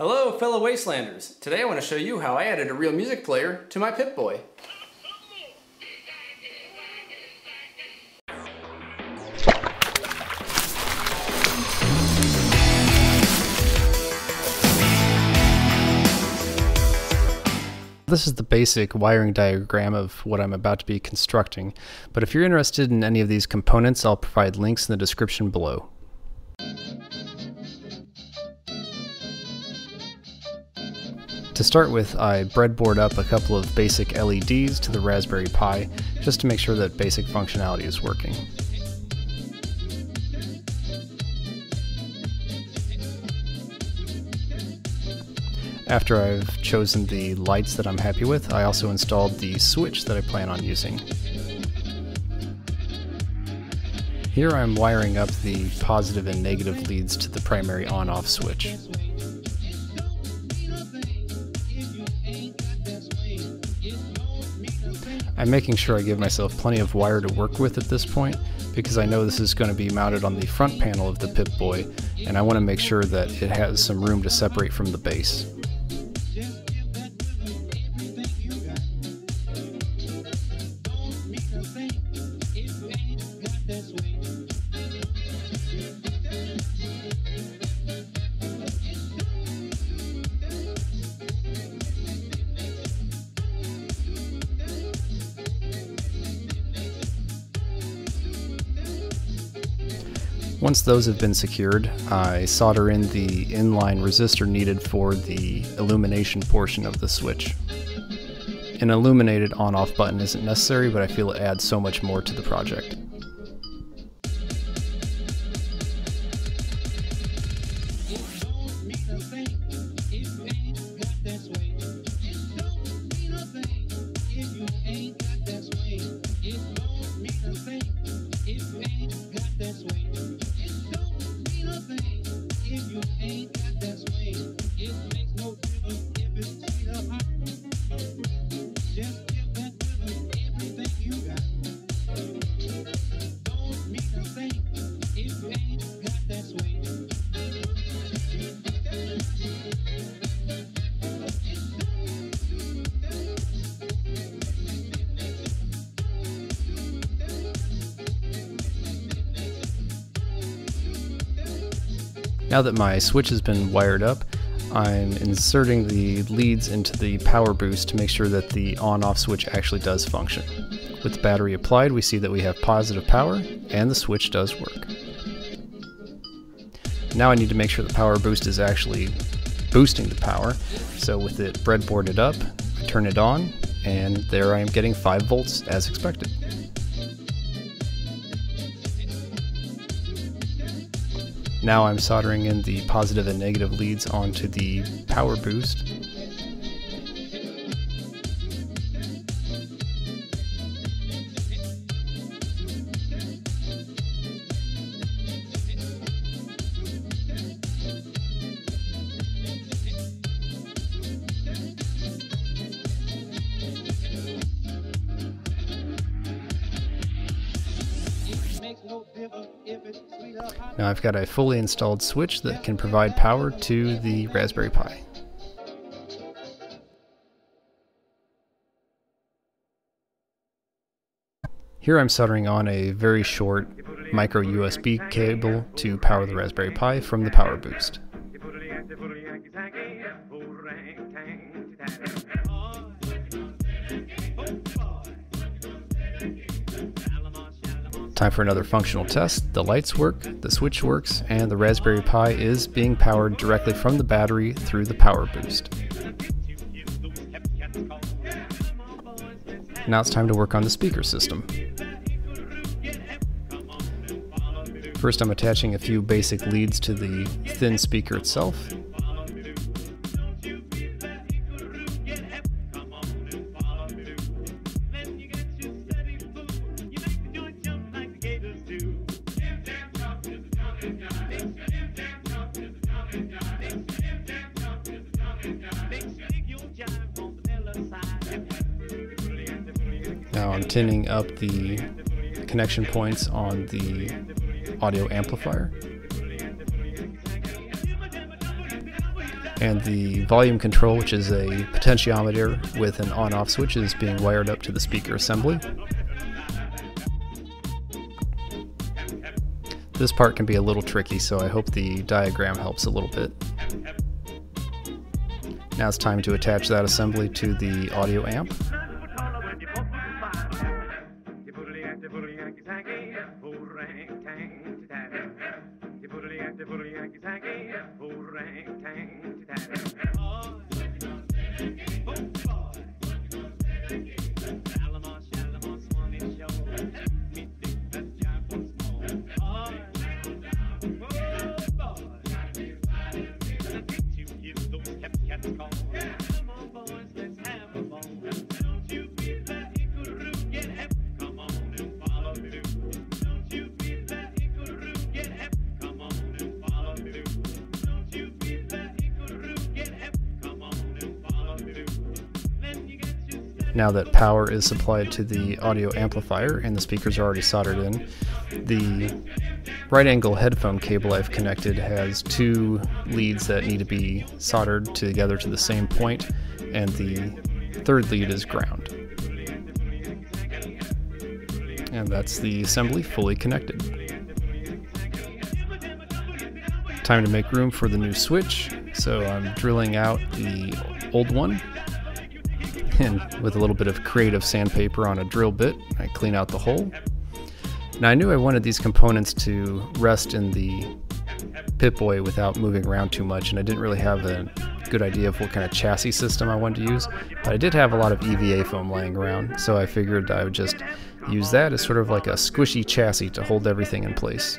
Hello fellow Wastelanders! Today I want to show you how I added a real music player to my Pip-Boy. This is the basic wiring diagram of what I'm about to be constructing, but if you're interested in any of these components, I'll provide links in the description below. To start with, I breadboard up a couple of basic LEDs to the Raspberry Pi just to make sure that basic functionality is working. After I've chosen the lights that I'm happy with, I also installed the switch that I plan on using. Here I'm wiring up the positive and negative leads to the primary on-off switch. I'm making sure I give myself plenty of wire to work with at this point, because I know this is going to be mounted on the front panel of the Pip-Boy, and I want to make sure that it has some room to separate from the base. Once those have been secured, I solder in the inline resistor needed for the illumination portion of the switch. An illuminated on-off button isn't necessary, but I feel it adds so much more to the project. Now that my switch has been wired up, I'm inserting the leads into the power boost to make sure that the on-off switch actually does function. With the battery applied, we see that we have positive power, and the switch does work. Now I need to make sure the power boost is actually boosting the power, so with it breadboarded up, I turn it on, and there I am getting 5 volts as expected. Now I'm soldering in the positive and negative leads onto the power boost. Now I've got a fully installed switch that can provide power to the Raspberry Pi. Here I'm soldering on a very short micro USB cable to power the Raspberry Pi from the power boost. Time for another functional test. The lights work, the switch works, and the Raspberry Pi is being powered directly from the battery through the power boost. Now it's time to work on the speaker system. First, I'm attaching a few basic leads to the thin speaker itself. Now I'm tinning up the connection points on the audio amplifier. and the volume control, which is a potentiometer with an on-off switch, is being wired up to the speaker assembly. This part can be a little tricky, so I hope the diagram helps a little bit. Now it's time to attach that assembly to the audio amp. Now that power is supplied to the audio amplifier and the speakers are already soldered in, the right angle headphone cable I've connected has two leads that need to be soldered together to the same point, and the third lead is ground. And that's the assembly fully connected. Time to make room for the new switch, so I'm drilling out the old one. And with a little bit of creative sandpaper on a drill bit, I clean out the hole. Now I knew I wanted these components to rest in the Pip-Boy without moving around too much, and I didn't really have a good idea of what kind of chassis system I wanted to use, but I did have a lot of EVA foam laying around, so I figured I would just use that as sort of like a squishy chassis to hold everything in place.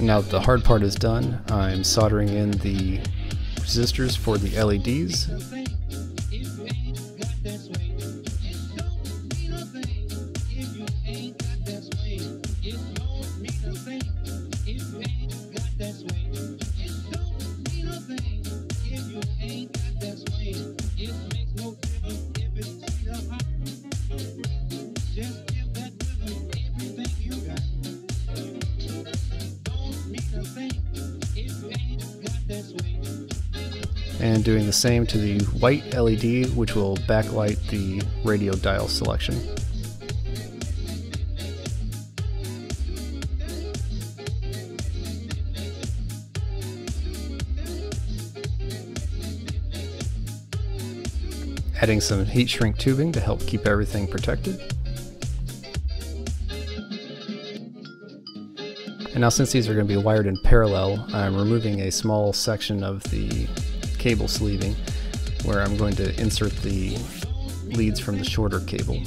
Now that the hard part is done, I'm soldering in the resistors for the LEDs. And doing the same to the white LED, which will backlight the radio dial selection. Adding some heat shrink tubing to help keep everything protected. And now, since these are going to be wired in parallel, I'm removing a small section of the cable sleeving where I'm going to insert the leads from the shorter cable.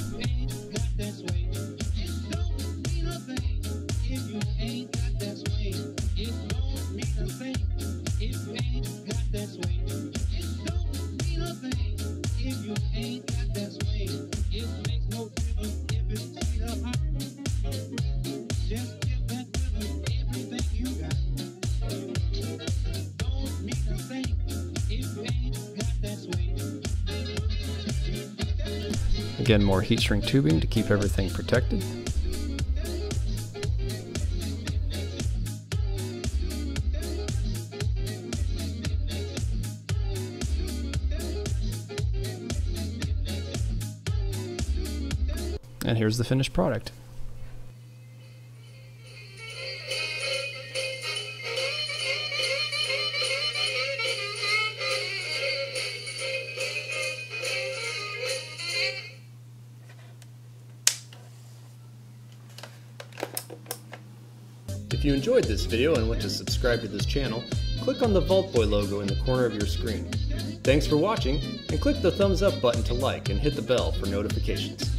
Again, more heat shrink tubing to keep everything protected. And here's the finished product. If you enjoyed this video and want to subscribe to this channel, click on the Vault Boy logo in the corner of your screen. Thanks for watching, and click the thumbs up button to like and hit the bell for notifications.